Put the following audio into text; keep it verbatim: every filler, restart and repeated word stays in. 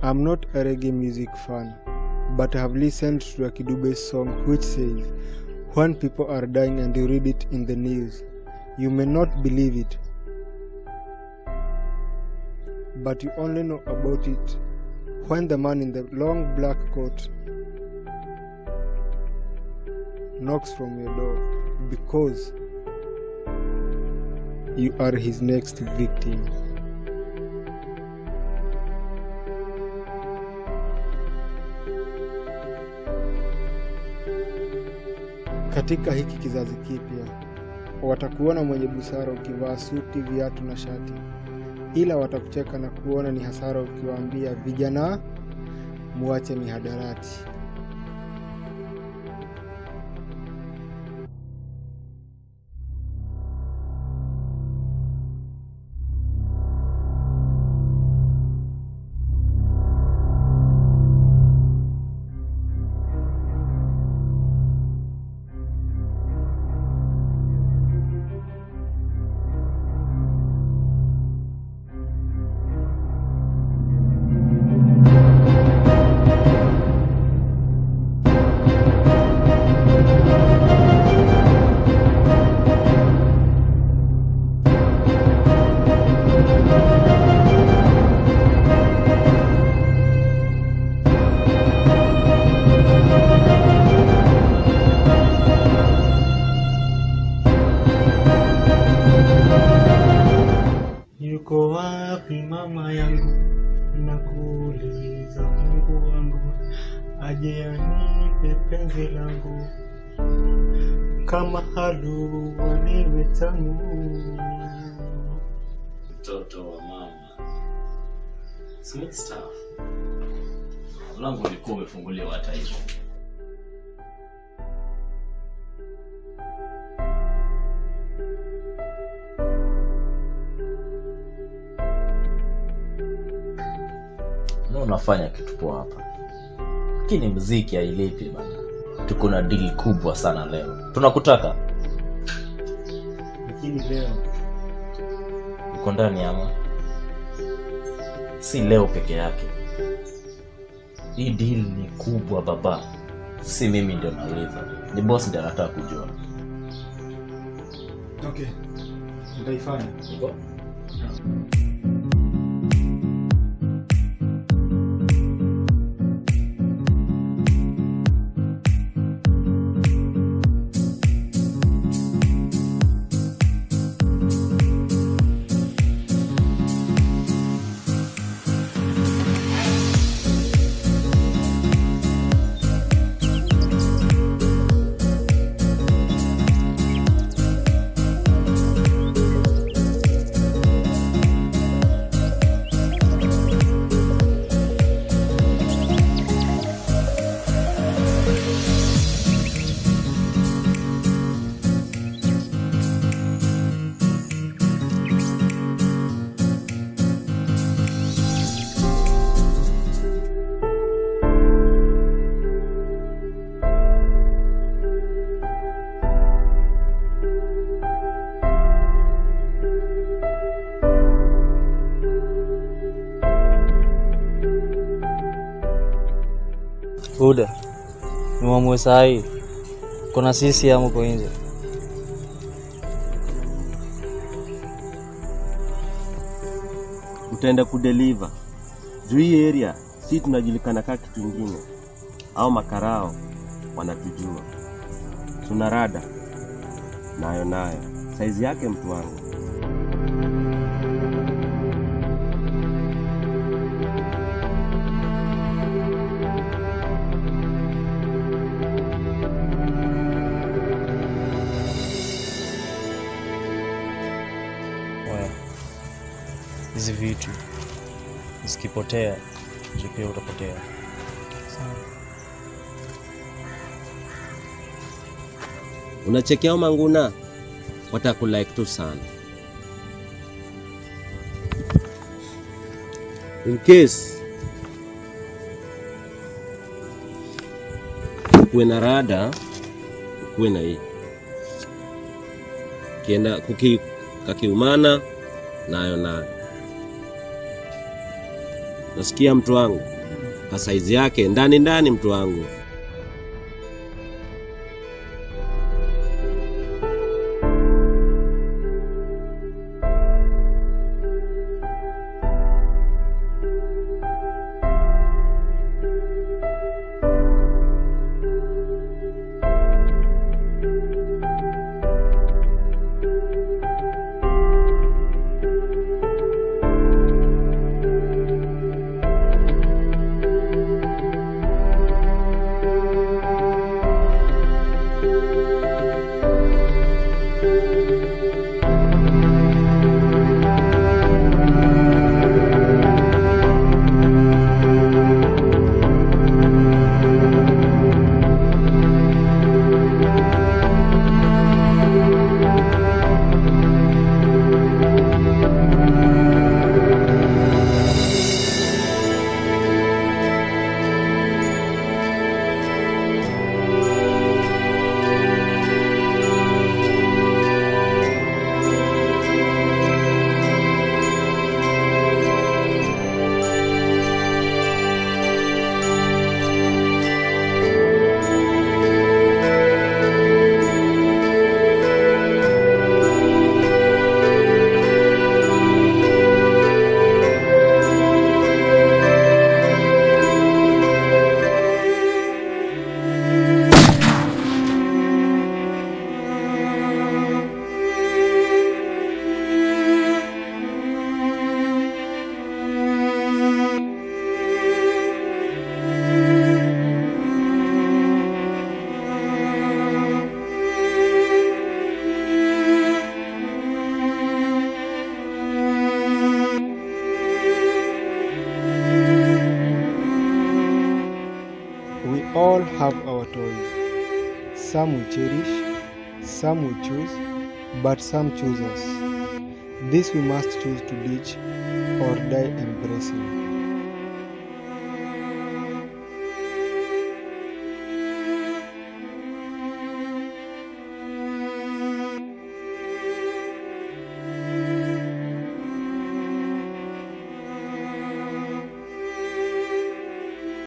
I'm not a reggae music fan, but I have listened to a Kidube's song which says, "When people are dying and you read it in the news, you may not believe it, but you only know about it when the man in the long black coat knocks from your door, because you are his next victim." Katika hiki kizazi kipya watakuona mwenye busara ukivaa suti, viatu na shati, ila watakucheka na kuona ni hasara ukiwaambia vijana muache mihadarati. Yuko wapi mama yangu, nakuuliza Mungu wangu, aje anipe penzi langu, kama halua niwe tamu. Mtoto wa mama, smooth stuff. Mlango ulikuwa umefunguliwa hata hivyo. Unafanya kitu poa hapa. Lakini muziki hailipi bana. Tuko na deal kubwa sana leo. Tunakutaka. Lakini leo uko ndani ama? Si leo peke yake. Hii deal ni kubwa baba. Si mimi ndio nauliza. Ni boss ndiye anataka kujua. Okay. Nitaifanya. Ndio. Buda, niwaamue sahi, kuna sisi ya mko nje. Utaenda kudeliver. Juu hii area, si tunajulikana kama kitu kingine. Au makarao, wanatujua. Tuna rada, nayo nayo, size yake mtu wangu. Hizi vitu zikipotea jipe utapotea. Unachekea manguna watakulike tu sana. In case kuwe na rada, kuwe na hii kienda kuki kakiumana nayo nayo. Nasikia mtu wangu. Kwa size yake ndani ndani mtu wangu. All have our toys. Some we cherish, some we choose, but some choose us. This we must choose to ditch or die embracing.